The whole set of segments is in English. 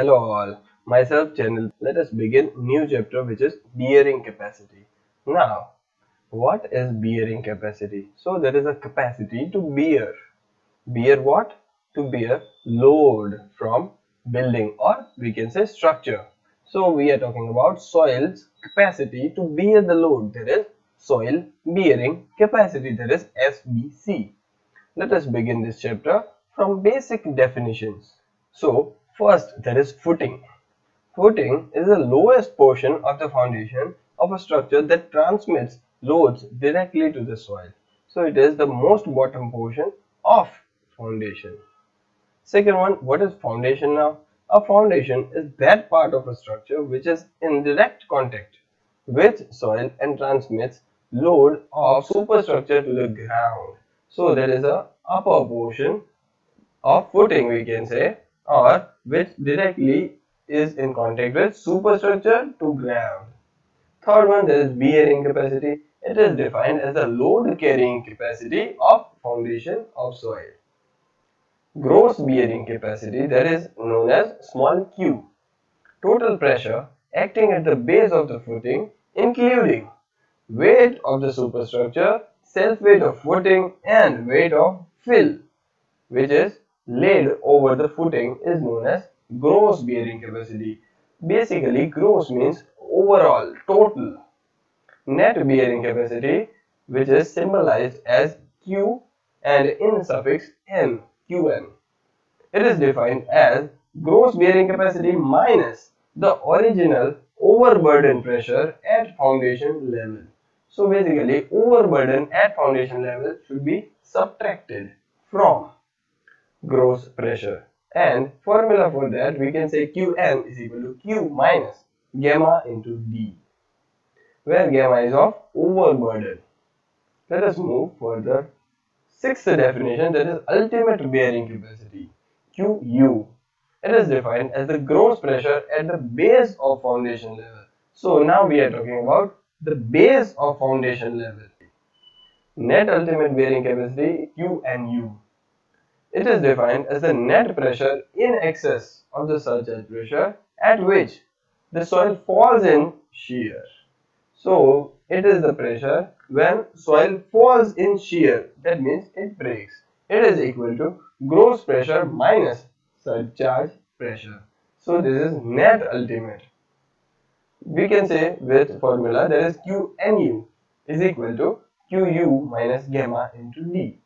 Hello all, myself Channel. Let us begin new chapter which is bearing capacity. Now, what is bearing capacity? So there is a capacity to bear. Bear what? To bear load from building or we can say structure. So we are talking about soil's capacity to bear the load. There is soil bearing capacity. There is SBC. Let us begin this chapter from basic definitions. So first, there is footing. Footing is the lowest portion of the foundation of a structure that transmits loads directly to the soil. So it is the most bottom portion of foundation. Second one, what is foundation now? A foundation is that part of a structure which is in direct contact with soil and transmits load of superstructure to the ground. So there is an upper portion of footing, we can say, or which directly is in contact with superstructure to ground. Third one, there is bearing capacity. It is defined as the load carrying capacity of foundation of soil. Gross bearing capacity, that is known as small q. Total pressure acting at the base of the footing, including weight of the superstructure, self weight of footing and weight of fill, which is laid over the footing, is known as gross bearing capacity. Basically, gross means overall, total. Net bearing capacity, which is symbolized as Q and in suffix N, QN. It is defined as gross bearing capacity minus the original overburden pressure at foundation level. So basically, overburden at foundation level should be subtracted from gross pressure, and formula for that we can say QN is equal to Q minus gamma into D, where gamma is of overburden. Let us move further. Sixth definition, that is ultimate bearing capacity, QU. It is defined as the gross pressure at the base of foundation level. So now we are talking about the base of foundation level. Net ultimate bearing capacity, QNU. It is defined as the net pressure in excess of the surcharge pressure at which the soil falls in shear. So it is the pressure when soil falls in shear, that means it breaks. It is equal to gross pressure minus surcharge pressure. So this is net ultimate. We can say with formula, that is QNU is equal to QU minus gamma into D,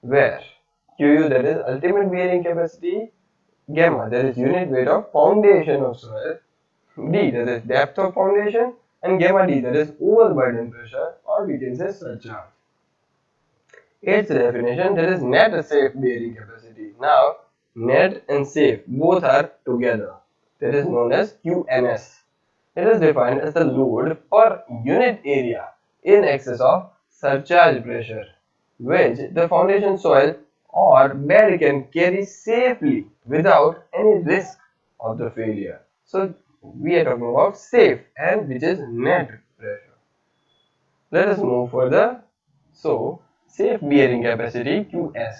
where QU, that is ultimate bearing capacity, gamma, that is unit weight of foundation of soil, D, that is depth of foundation, and gamma D, that is overburden pressure, or we can say surcharge. Its definition, that is net safe bearing capacity. Now, net and safe both are together. That is known as QNS. It is defined as the load per unit area in excess of surcharge pressure, which the foundation soil or bed can carry safely without any risk of the failure. So we are talking about safe, and which is net pressure. Let us move further. So safe bearing capacity, QS.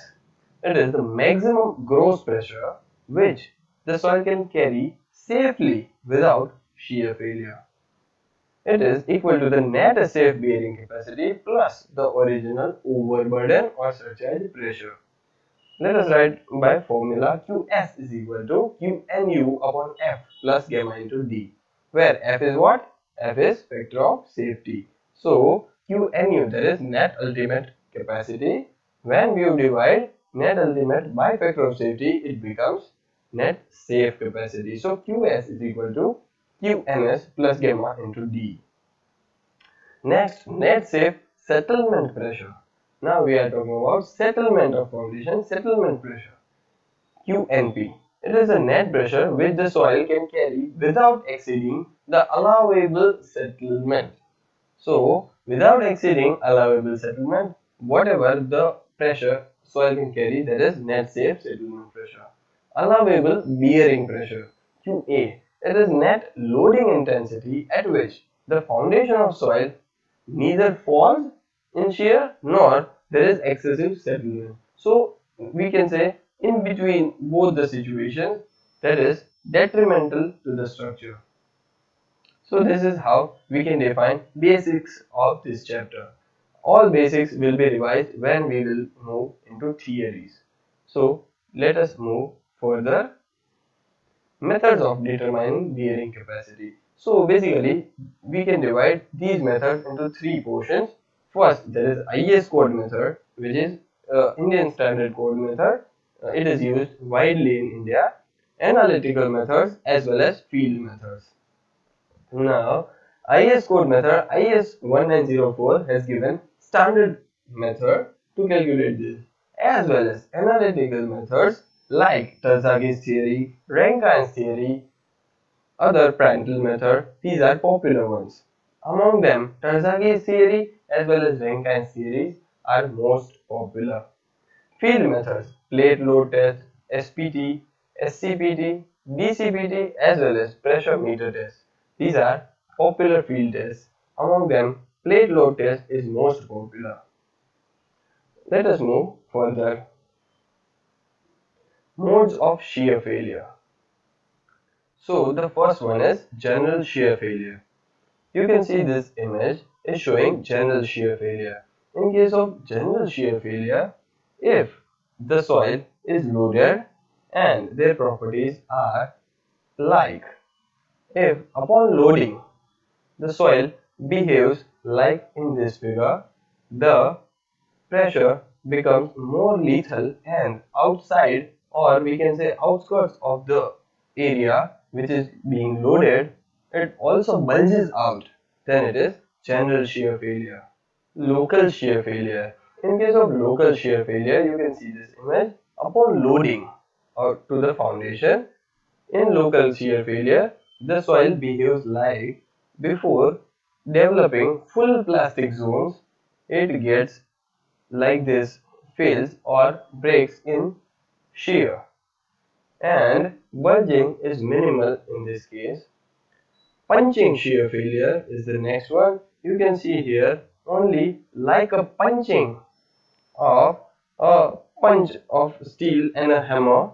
It is the maximum gross pressure which the soil can carry safely without shear failure. It is equal to the net safe bearing capacity plus the original overburden or surcharge pressure. Let us write by formula, QS is equal to QNU upon F plus gamma into D, where F is what? F is factor of safety. So QNU, that is net ultimate capacity. When we divide net ultimate by factor of safety, it becomes net safe capacity. So QS is equal to QNS plus gamma into D. Next, net safe settlement pressure. Now we are talking about settlement of foundation, settlement pressure, QNP. It is the net pressure which the soil can carry without exceeding the allowable settlement. So without exceeding allowable settlement, whatever the pressure soil can carry, that is net safe settlement pressure. Allowable bearing pressure, QA. It is net loading intensity at which the foundation of soil neither falls in shear nor there is excessive settlement. So we can say in between both the situations, that is detrimental to the structure. So this is how we can define basics of this chapter. All basics will be revised when we will move into theories. So let us move further. Methods of determining bearing capacity. So basically we can divide these methods into three portions. First, there is IS code method, which is Indian standard code method. It is used widely in India. Analytical methods as well as field methods. Now IS code method IS1904 has given standard method to calculate this, as well as analytical methods like Terzaghi's theory, Rankine's theory, other Prandtl method. These are popular ones. Among them, Terzaghi's theory as well as Rankine's theories are most popular. Field methods: plate load test, SPT, SCPT, DCPT, as well as pressure meter test. These are popular field tests. Among them, plate load test is most popular. Let us move further. Modes of shear failure. So the first one is general shear failure. You can see this image is showing general shear failure. In case of general shear failure, if the soil is loaded and their properties are like, if upon loading the soil behaves like in this figure, the pressure becomes more lethal and outside, or we can say outskirts of the area which is being loaded, it also bulges out, then it is general shear failure. Local shear failure. In case of local shear failure, you can see this image. Upon loading or to the foundation, in local shear failure, the soil behaves like, before developing full plastic zones, it gets like this, fails or breaks in shear, and bulging is minimal in this case. Punching shear failure is the next one. You can see here only like a punching of a punch of steel and a hammer.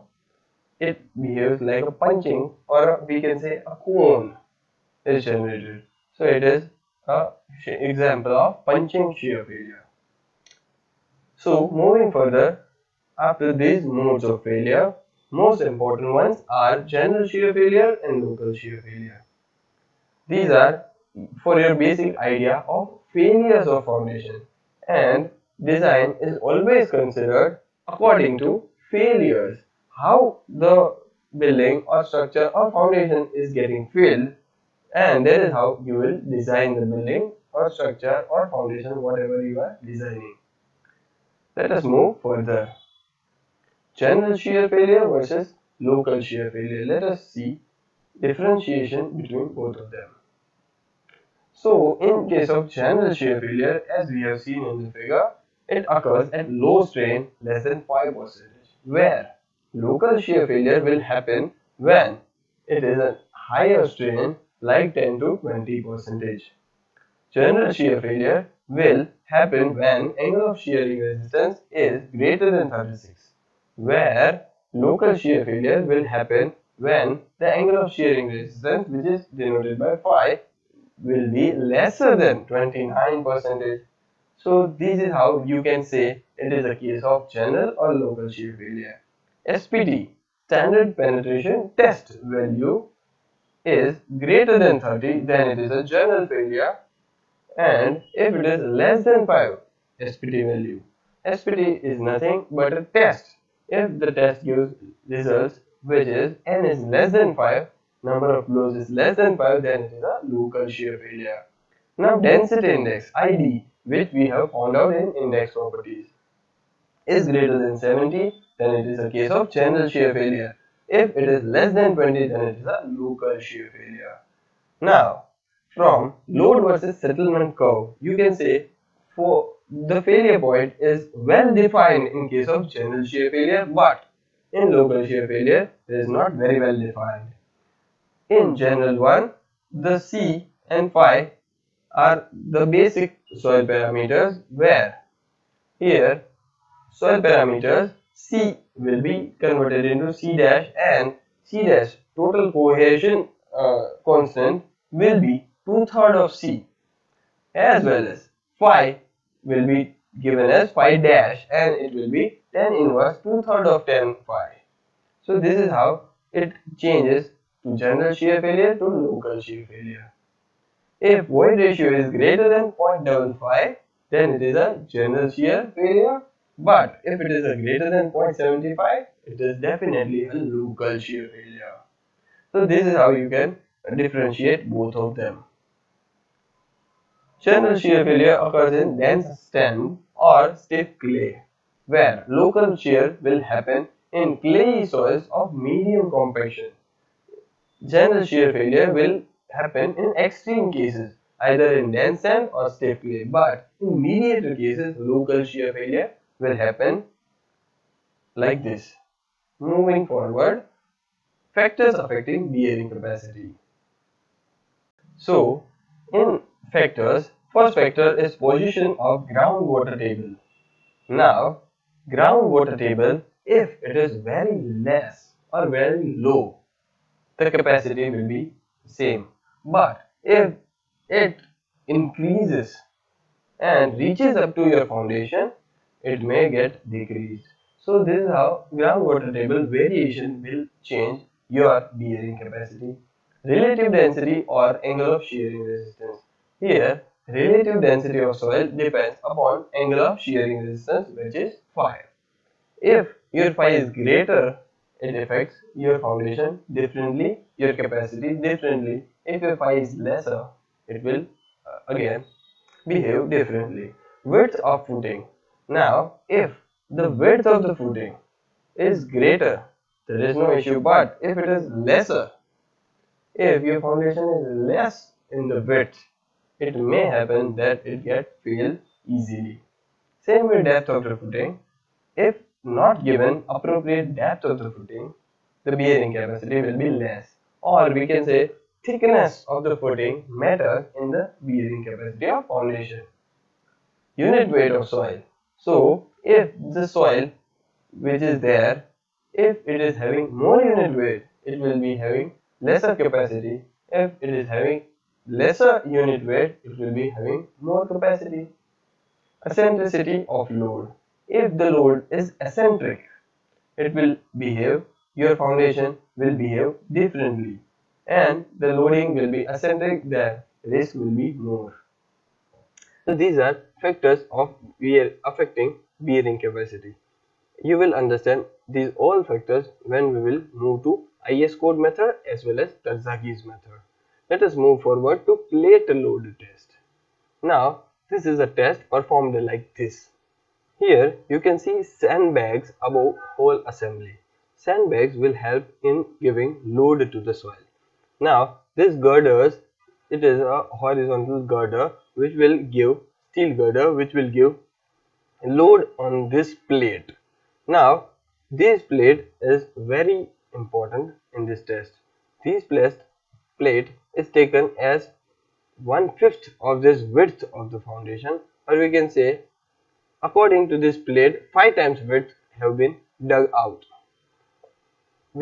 It behaves like a punching, or we can say a cone is generated. So it is an example of punching shear failure. So moving further, after these modes of failure, most important ones are general shear failure and local shear failure. These are for your basic idea of failures of foundation, and design is always considered according to failures. How the building or structure or foundation is getting failed, and that is how you will design the building or structure or foundation, whatever you are designing. Let us move further. General shear failure versus local shear failure. Let us see differentiation between both of them. So in case of general shear failure, as we have seen in the figure, it occurs at low strain less than 5%, where local shear failure will happen when it is a higher strain like 10 to 20%. General shear failure will happen when angle of shearing resistance is greater than 36, where local shear failure will happen when the angle of shearing resistance, which is denoted by phi, will be lesser than 29%. So this is how you can say it is a case of general or local shear failure. SPT, standard penetration test value, is greater than 30, then it is a general failure, and if it is less than 5, SPT value. SPT is nothing but a test. If the test gives results which is n is less than 5, number of blows is less than 5, then it is a local shear failure. Now density index, ID, which we have found out in index properties, is greater than 70, then it is a case of general shear failure. If it is less than 20, then it is a local shear failure. Now, from load versus settlement curve, you can say for the failure point is well defined in case of general shear failure, but in local shear failure, it is not very well defined. In general one, the C and phi are the basic soil parameters, where here soil parameters C will be converted into C dash, and C dash total cohesion constant will be 2/3 of C, as well as phi will be given as phi dash, and it will be tan inverse 2/3 of tan phi. So this is how it changes to general shear failure to local shear failure. If void ratio is greater than 0.55, then it is a general shear failure, but if it is a greater than 0.75, it is definitely a local shear failure. So this is how you can differentiate both of them. General shear failure occurs in dense sand or stiff clay, where local shear will happen in clayey soils of medium compaction. General shear failure will happen in extreme cases, either in dense sand or stiff clay, but in mediator cases local shear failure will happen like this. Moving forward, factors affecting bearing capacity. So in factors, first factor is position of groundwater table. Now groundwater table, if it is very less or very low, the capacity will be same, but if it increases and reaches up to your foundation, it may get decreased. So this is how groundwater table variation will change your bearing capacity. Relative density or angle of shearing resistance. Here relative density of soil depends upon angle of shearing resistance, which is phi. If your phi is greater, it affects your foundation differently, your capacity differently. If your phi is lesser, it will again behave differently. Width of footing. Now if the width of the footing is greater, there is no issue, but if it is lesser, if your foundation is less in the width, it may happen that it gets failed easily. Same with depth of the footing. If not given appropriate depth of the footing, the bearing capacity will be less, or we can say thickness of the footing matters in the bearing capacity of foundation. Unit weight of soil. So if the soil which is there, if it is having more unit weight, it will be having lesser capacity. If it is having lesser unit weight, it will be having more capacity. Eccentricity of load. If the load is eccentric, it will behave, your foundation will behave differently, and the loading will be eccentric, the risk will be more. So these are factors of affecting bearing capacity. You will understand these all factors when we will move to IS code method as well as Terzaghi's method. Let us move forward to plate load test. Now this is a test performed like this. Here you can see sandbags above whole assembly. Sandbags will help in giving load to the soil. Now this girders, it is a horizontal girder which will give, steel girder which will give load on this plate. Now this plate is very important in this test. This plate is taken as 1/5 of this width of the foundation, or we can say according to this plate 5 times width have been dug out.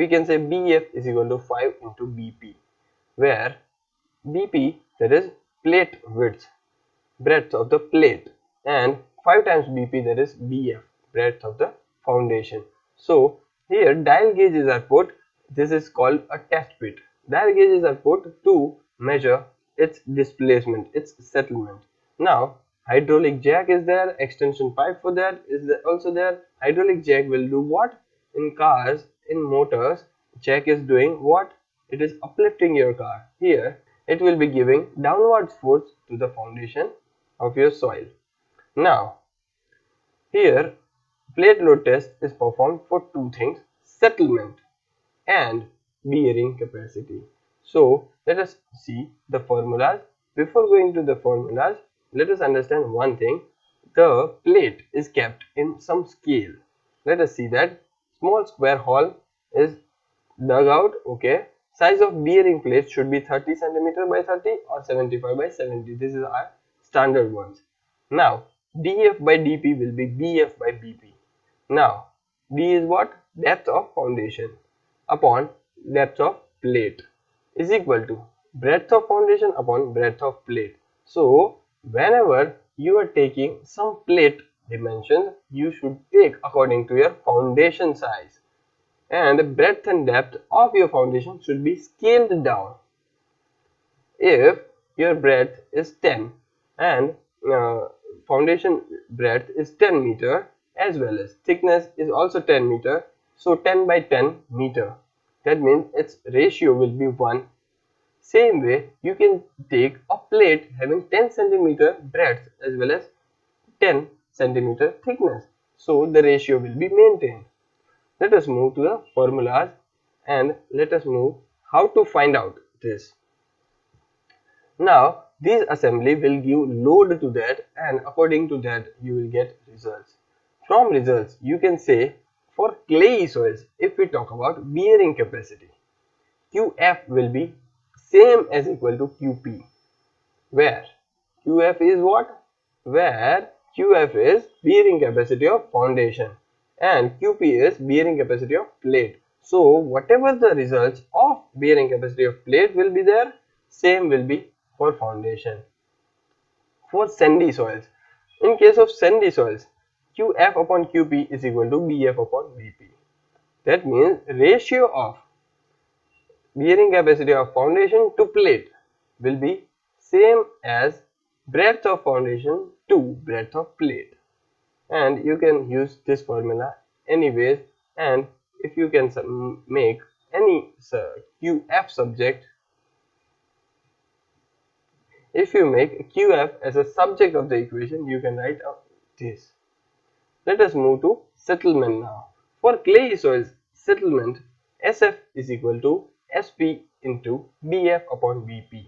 We can say BF is equal to 5 into BP, where BP, that is plate width, breadth of the plate, and 5 times BP, that is BF, breadth of the foundation. So here dial gauges are put. This is called a test pit. Dial gauges are put to measure its displacement, its settlement. Now hydraulic jack is there, extension pipe for that is also there. Hydraulic jack will do what? In cars, in motors, jack is doing what? It is uplifting your car. Here it will be giving downwards force to the foundation of your soil. Now here plate load test is performed for 2 things, settlement and bearing capacity. So let us see the formulas. Before going to the formulas, let us understand one thing. The plate is kept in some scale. Let us see that. Small square hole is dug out. Okay. Size of bearing plate should be 30 cm by 30 or 75 by 70. This is our standard ones. Now DF by DP will be BF by BP. Now D is what? Depth of foundation upon depth of plate is equal to breadth of foundation upon breadth of plate. So whenever you are taking some plate dimensions, you should take according to your foundation size, and the breadth and depth of your foundation should be scaled down. If your breadth is 10 and foundation breadth is 10 meter as well as thickness is also 10 meter, so 10 by 10 meter, that means its ratio will be 1. Same way, you can take a plate having 10 centimeter breadth as well as 10 centimeter thickness, so the ratio will be maintained. Let us move to the formulas and let us move how to find out this. Now these assembly will give load to that, and according to that you will get results. From results you can say for clay soils, if we talk about bearing capacity, QF will be same as equal to QP, where QF is what? Where QF is bearing capacity of foundation and QP is bearing capacity of plate. So whatever the results of bearing capacity of plate will be there, same will be for foundation. For sandy soils, in case of sandy soils, QF upon QP is equal to BF upon BP. That means ratio of bearing capacity of foundation to plate will be same as breadth of foundation to breadth of plate, and you can use this formula anyways. And if you can make any QF subject, if you make QF as a subject of the equation, you can write out this. Let us move to settlement now. For clay soils settlement, SF is equal to SP into BF upon BP.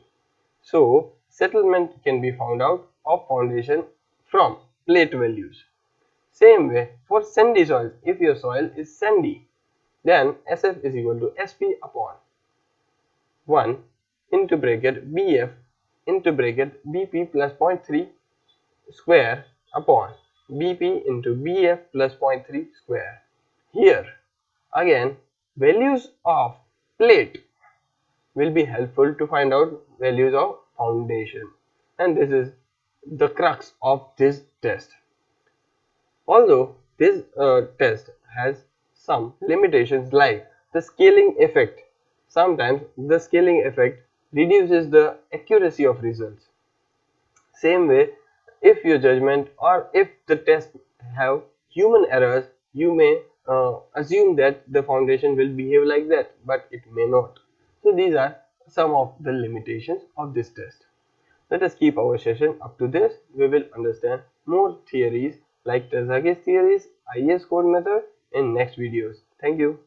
So settlement can be found out of foundation from plate values. Same way for sandy soils, if your soil is sandy, then SF is equal to SP upon 1 into bracket BF into bracket BP plus 0.3 square upon BP into BF plus 0.3 square. Here again values of plate will be helpful to find out values of foundation, and this is the crux of this test. Although this test has some limitations, like the scaling effect. Sometimes the scaling effect reduces the accuracy of results. Same way, if your judgment or if the test have human errors, you may assume that the foundation will behave like that, but it may not. So these are some of the limitations of this test. Let us keep our session up to this. We will understand more theories like Terzaghi's theories, IS code method in next videos. Thank you.